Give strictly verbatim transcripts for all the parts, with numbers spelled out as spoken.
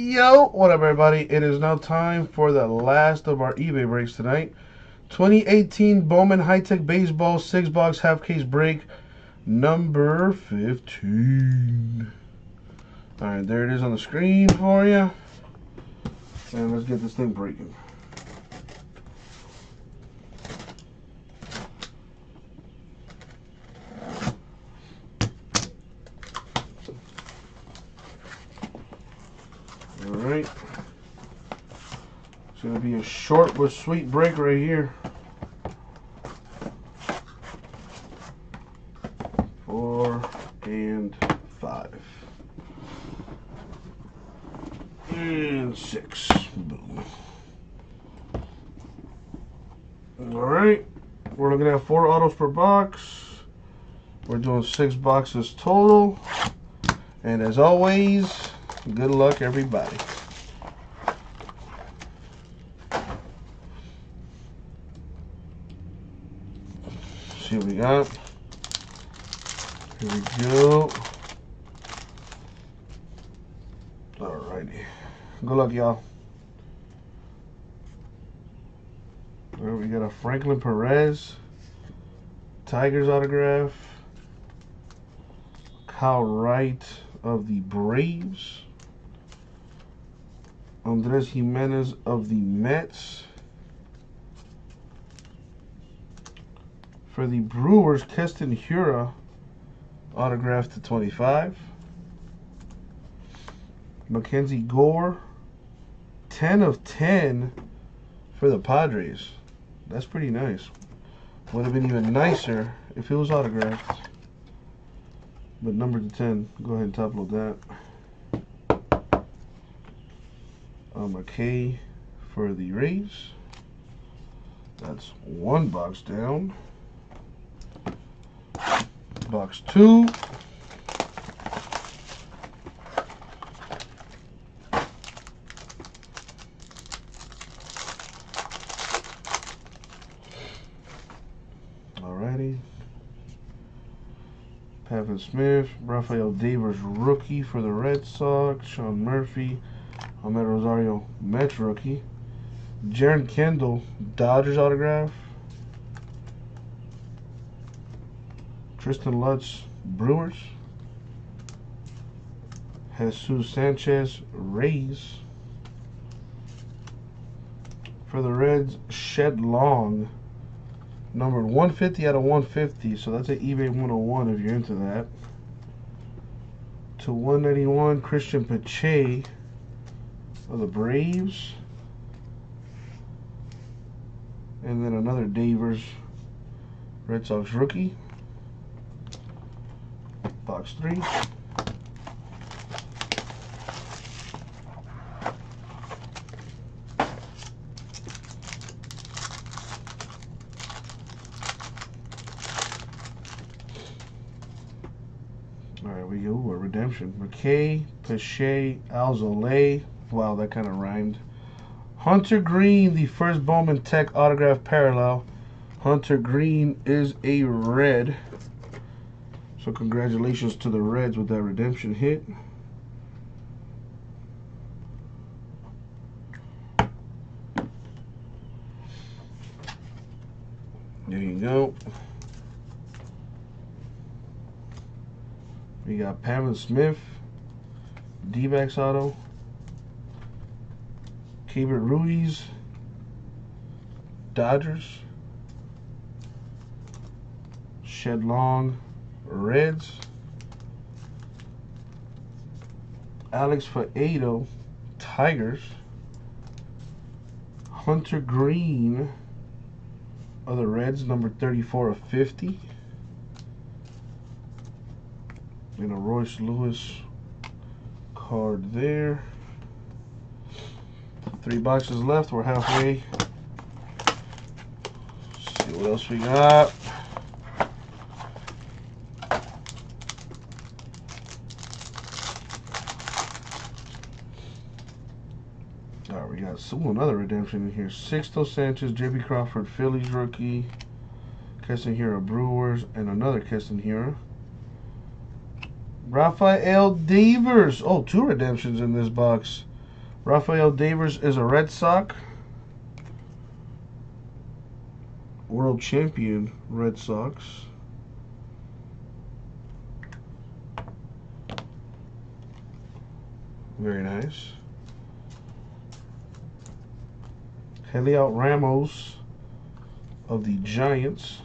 Yo, what up everybody? It is now time for the last of our eBay breaks tonight. twenty eighteen Bowman High Tech Baseball six box half case break number fifteen. Alright, there it is on the screen for you. And let's get this thing breaking. Alright. It's going to be a short but sweet break right here. Four and five. And six. Boom. Alright. We're looking at four autos per box. We're doing six boxes total. And as always, good luck everybody. See what we got. Here we go. Alrighty. Good luck, y'all. There we got a Franklin Perez, Tigers autograph, Kyle Wright of the Braves, Andrés Giménez of the Mets. For the Brewers, Keston Hiura, autographed to twenty-five. Mackenzie Gore, ten of ten for the Padres. That's pretty nice. Would have been even nicer if it was autographed. But numbered to ten. Go ahead and top load that. Uh, McKay for the Rays. That's one box down. Box two. Alrighty. Pavin Smith, Rafael Davis, rookie for the Red Sox, Sean Murphy, Ahmed Rosario, Mets rookie, Jaren Kendall, Dodgers autograph, Kristen Lutz, Brewers, Jesus Sanchez, Rays. For the Reds, Shed Long, numbered one fifty out of one fifty, so that's an eBay one oh one if you're into that. To one ninety-one, Christian Pache of the Braves, and then another Devers, Red Sox rookie. Box three. Alright, we go. A redemption. McKay, Pache, Alzolay. Wow, that kind of rhymed. Hunter Green, the first Bowman Tech autograph parallel. Hunter Green is a red. So congratulations to the Reds with that redemption hit. There you go. We got Pavin Smith, D-backs auto, Kever Ruiz, Dodgers, Shed Long, Reds, Alex Faedo, Tigers, Hunter Green, other Reds, number thirty-four of fifty, and a Royce Lewis card there. Three boxes left, we're halfway. Let's see what else we got. Ooh, another redemption in here. Sixto Sanchez, J B Crawford, Phillies rookie, Keston Hiura, Brewers, and another Keston Hiura. Rafael Devers. Oh, two redemptions in this box. Rafael Devers is a Red Sox. World champion Red Sox. Very nice. Heliot Ramos of the Giants.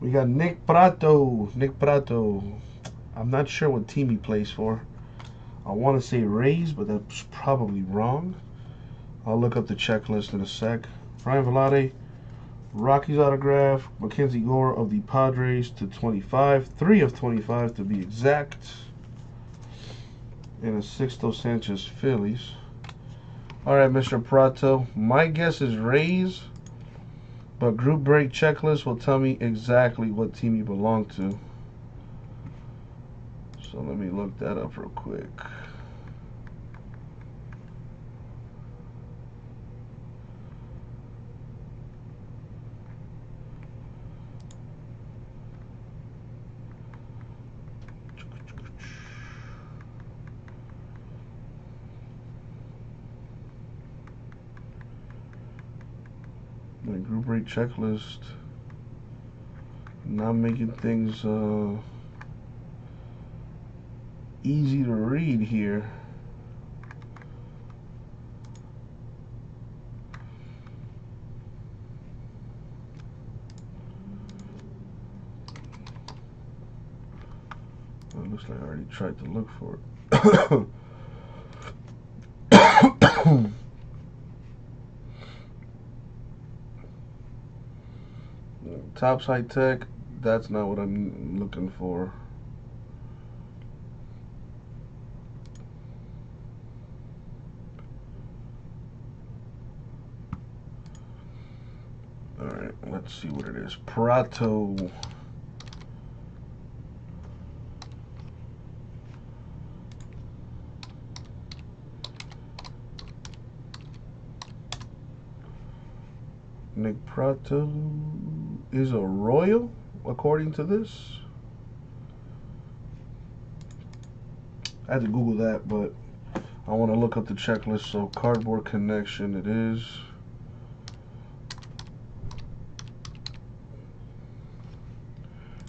We got Nick Pratto. Nick Pratto. I'm not sure what team he plays for. I want to say Rays, but that's probably wrong. I'll look up the checklist in a sec. Ryan Velotti, Rockies autograph. Mackenzie Gore of the Padres to twenty-five. three of twenty-five to be exact. And a Sixto Sanchez Phillies. Alright, Mister Pratto. My guess is Rays, but group break checklist will tell me exactly what team you belong to. So let me look that up real quick. My group rate checklist. Not making things uh, easy to read here. Well, it looks like I already tried to look for it. Topps High Tech, that's not what I'm looking for. Alright, let's see what it is. Pratto. Nick Pratto is a Royal, according to this. I had to Google that, but I want to look up the checklist. So Cardboard Connection it is.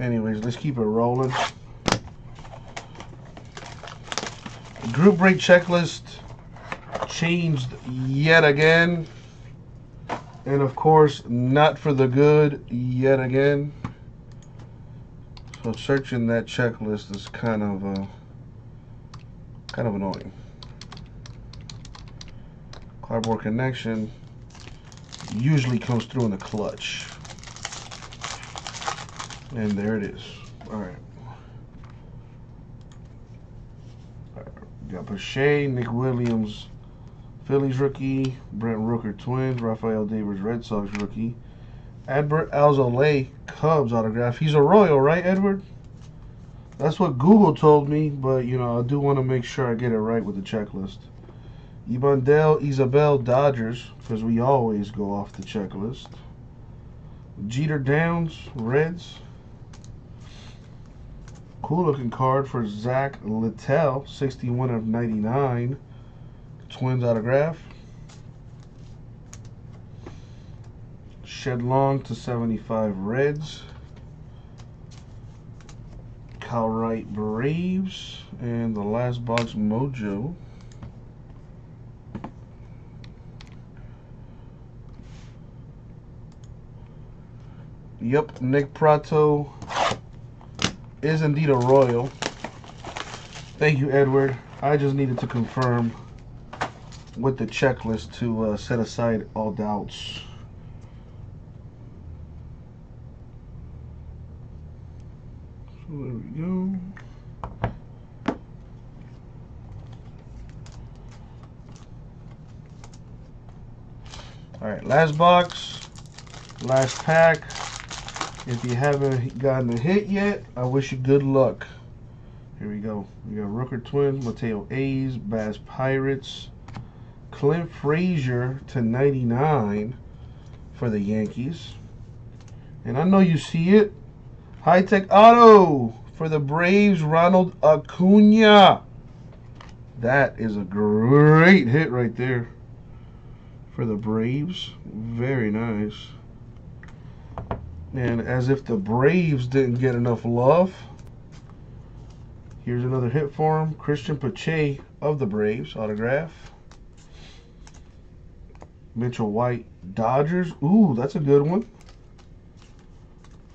Anyways, let's keep it rolling. Group break checklist changed yet again. And of course, not for the good yet again. So searching that checklist is kind of uh, kind of annoying. Cardboard Connection usually comes through in the clutch. And there it is. All right. All right. We got Pache, Nick Williams, Phillies rookie, Brent Rooker Twins, Rafael Davis Red Sox rookie, Adbert Alzolay Cubs autograph. He's a Royal, right, Edward? That's what Google told me, but you know I do want to make sure I get it right with the checklist. Yvonne Isabel Dodgers, because we always go off the checklist. Jeter Downs Reds. Cool looking card for Zach Littell, sixty-one of ninety-nine. Twins autograph. Shed Long to seventy-five Reds. Kyle Wright Braves. And the last box, Mojo. Yep, Nick Pratto is indeed a Royal. Thank you, Edward. I just needed to confirm with the checklist to uh, set aside all doubts. So there we go. Alright, last box, last pack. If you haven't gotten a hit yet, I wish you good luck. Here we go. We got Rooker Twins, Mateo A's, Bass Pirates, Clint Frazier to ninety-nine for the Yankees. And I know you see it. High Tech Auto for the Braves, Ronald Acuña. That is a great hit right there for the Braves. Very nice. And as if the Braves didn't get enough love, here's another hit for him. Christian Pache of the Braves, autograph. Mitchell White, Dodgers. Ooh, that's a good one.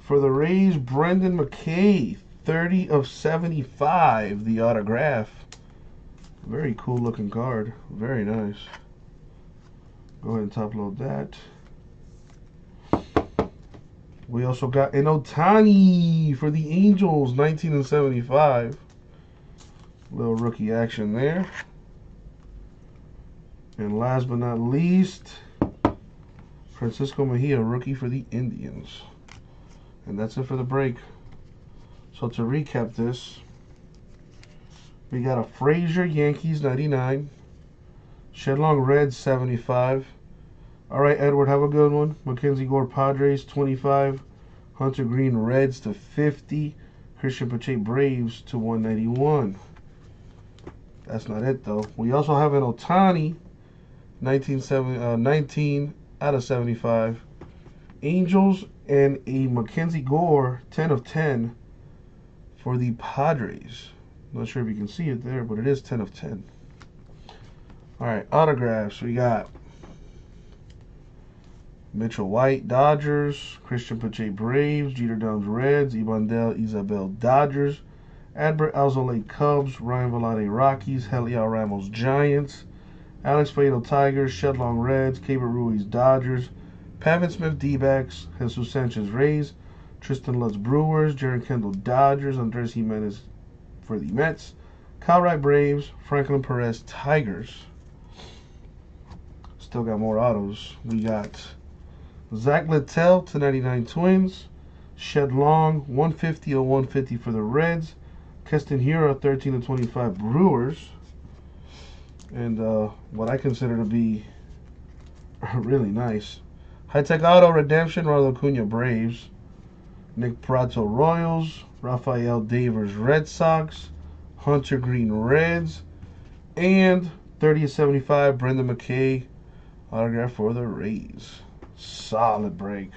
For the Rays, Brendan McKay, thirty of seventy-five, the autograph. Very cool looking card. Very nice. Go ahead and top load that. We also got an Ohtani for the Angels, nineteen of seventy-five. Little rookie action there. And last but not least, Francisco Mejia, rookie for the Indians. And that's it for the break. So to recap this, we got a Frazier Yankees ninety-nine, Shed Long Reds seventy-five. All right, Edward, have a good one. Mackenzie Gore Padres twenty-five, Hunter Green Reds to fifty, Christian Pache Braves to one ninety-one. That's not it though. We also have an Ohtani nineteen out of seventy-five, Angels, and a Mackenzie Gore ten of ten for the Padres. Not sure if you can see it there, but it is ten of ten. All right, autographs. We got Mitchell White, Dodgers, Christian Pache, Braves, Jeter Downs, Reds, Ibandel, Isabel, Dodgers, Adbert Alzolay, Cubs, Ryan Velarde, Rockies, Heliot Ramos, Giants, Alex Faedo, Tigers, Shed Long, Reds, Kever Ruiz, Dodgers, Pavin Smith, D-backs, Jesus Sanchez, Rays, Kristen Lutz, Brewers, Jaren Kendall, Dodgers, Andrés Giménez for the Mets, Kyle Wright, Braves, Franklin Perez, Tigers. Still got more autos. We got Zach Littell to ninety-nine, Twins, Shed Long one fifty of one fifty for the Reds, Keston Hiura thirteen of twenty-five, Brewers, and uh, what I consider to be really nice, High Tech Auto Redemption, Ronald Acuña, Braves, Nick Pratto, Royals, Rafael Davers, Red Sox, Hunter Green, Reds, and thirty of seventy-five, Brendan McKay, autograph for the Rays. Solid break.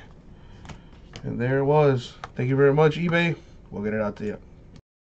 And there it was. Thank you very much, eBay. We'll get it out to you.